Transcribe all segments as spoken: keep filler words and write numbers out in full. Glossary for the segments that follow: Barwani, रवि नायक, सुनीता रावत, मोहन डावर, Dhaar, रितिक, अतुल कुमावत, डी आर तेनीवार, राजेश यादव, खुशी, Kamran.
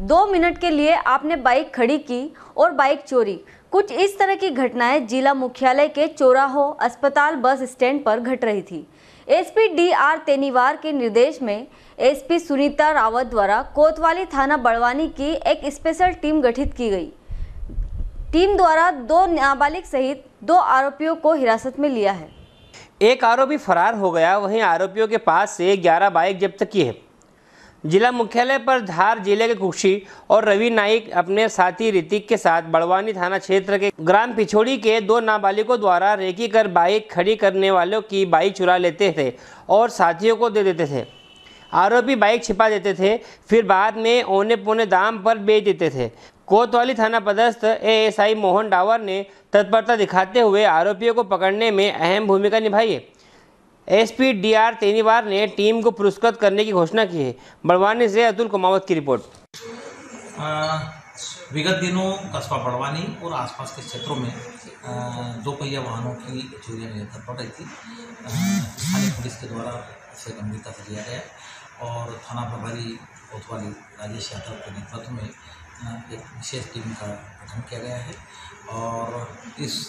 दो मिनट के लिए आपने बाइक खड़ी की और बाइक चोरी। कुछ इस तरह की घटनाएं जिला मुख्यालय के चौराहों, अस्पताल, बस स्टैंड पर घट रही थी। S P डी आर तेनीवार के निर्देश में एस पी सुनीता रावत द्वारा कोतवाली थाना बड़वानी की एक स्पेशल टीम गठित की गई। टीम द्वारा दो नाबालिग सहित दो आरोपियों को हिरासत में लिया है। एक आरोपी फरार हो गया, वहीं आरोपियों के पास से ग्यारह बाइक जब्त की है। जिला मुख्यालय पर धार जिले के खुशी और रवि नायक अपने साथी रितिक के साथ बड़वानी थाना क्षेत्र के ग्राम पिछोड़ी के दो नाबालिगों द्वारा रेकी कर बाइक खड़ी करने वालों की बाइक चुरा लेते थे और साथियों को दे देते थे। आरोपी बाइक छिपा देते थे, फिर बाद में औने पौने दाम पर बेच देते थे। कोतवाली थाना पदस्थ A S I मोहन डावर ने तत्परता दिखाते हुए आरोपियों को पकड़ने में अहम भूमिका निभाई है। S P डी आर तेनीवार ने टीम को पुरस्कृत करने की घोषणा की है। बड़वानी से अतुल कुमावत की रिपोर्ट। आ, विगत दिनों कस्बा बड़वानी और आसपास के क्षेत्रों में दो पहिया वाहनों की चोरियां निरंतर बढ़ रही थी। थाने पुलिस के द्वारा इसे गंभीरता से लिया गया और थाना प्रभारी कोतवाली राजेश यादव के नेतृत्व में एक विशेष टीम का गठन किया गया है और इस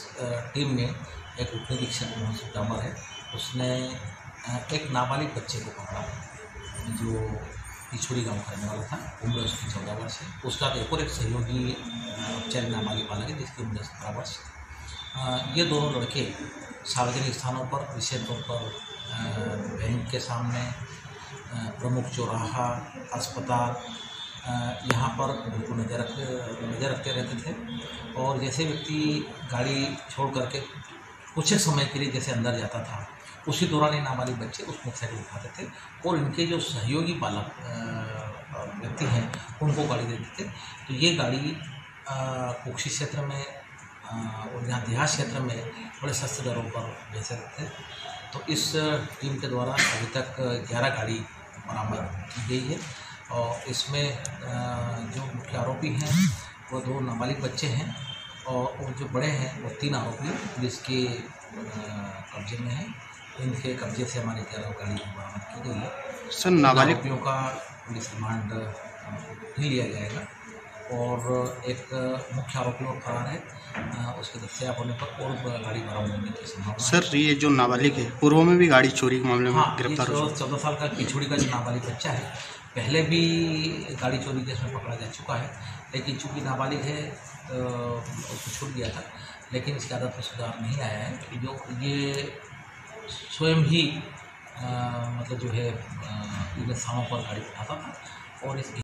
टीम में एक उप निरीक्षक मोहन डावर है, उसने एक नाबालिग बच्चे को पकड़ा जो पिछड़ी गाँव का रहने वाला था। उम्र उसकी चौदह वर्ष है। उसका एक और एक सहयोगी उपचारी नाबालिग बालक है जिसकी उम्र सत्रह वर्ष। ये दोनों लड़के सार्वजनिक स्थानों पर, विशेष तौर पर बैंक के सामने, प्रमुख चौराहा, अस्पताल, यहाँ पर उनको नज़र रख नज़र रखते रहते थे। और जैसे व्यक्ति गाड़ी छोड़ करके कुछ एक समय के लिए जैसे अंदर जाता था, उसी दौरान ये नाबालिग बच्चे उस मोटरसाइकिल उठाते थे और इनके जो सहयोगी बालक व्यक्ति हैं उनको गाड़ी देते थे। तो ये गाड़ी कुक्षी क्षेत्र में और यहाँ देहात क्षेत्र में बड़े सस्ते दरों पर बेच रहे थे। तो इस टीम के द्वारा अभी तक ग्यारह गाड़ी बरामद की गई है और इसमें जो मुख्य आरोपी हैं वो दो नाबालिग बच्चे हैं और जो बड़े हैं वो तीन आरोपी पुलिस के कब्जे में हैं। इनके कब्जे से हमारी ग्यारह गाड़ी बरामद की गई है। सर, नाबालिगों का पुलिस रिमांड भी लिया जाएगा और एक मुख्य आरोपी और फरार है, उसके दस्तियाब होने पर और गाड़ी बरामद होने की संभावना। सर, ये जो नाबालिग है पूर्व में भी गाड़ी चोरी के मामले में गिरफ्तार हुआ। चौदह साल का पिछड़ी का जो नाबालिग बच्चा है पहले भी गाड़ी चोरी केस में पकड़ा जा चुका है, लेकिन चूँकि नाबालिग है तो उसको छूट गया था, लेकिन इसकी आदत में सुधार नहीं आया है। जो ये स्वयं ही आ, मतलब जो है इन स्थानों पर गाड़ी उठाता था और इस